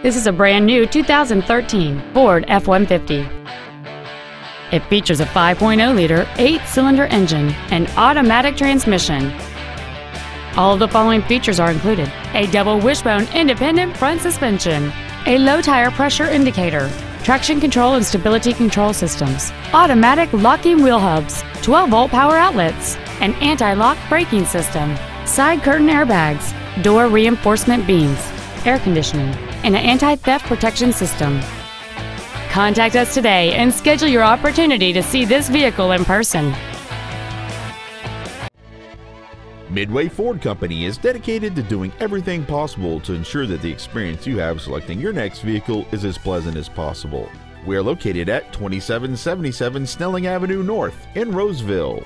This is a brand new 2013 Ford F-150. It features a 5.0-liter 8-cylinder engine and automatic transmission. All of the following features are included: a double wishbone independent front suspension, a low tire pressure indicator, traction control and stability control systems, automatic locking wheel hubs, 12-volt power outlets, an anti-lock braking system, side curtain airbags, door reinforcement beams, air conditioning, and an anti-theft protection system. Contact us today and schedule your opportunity to see this vehicle in person. Midway Ford Company is dedicated to doing everything possible to ensure that the experience you have selecting your next vehicle is as pleasant as possible. We are located at 2777 Snelling Avenue North in Roseville.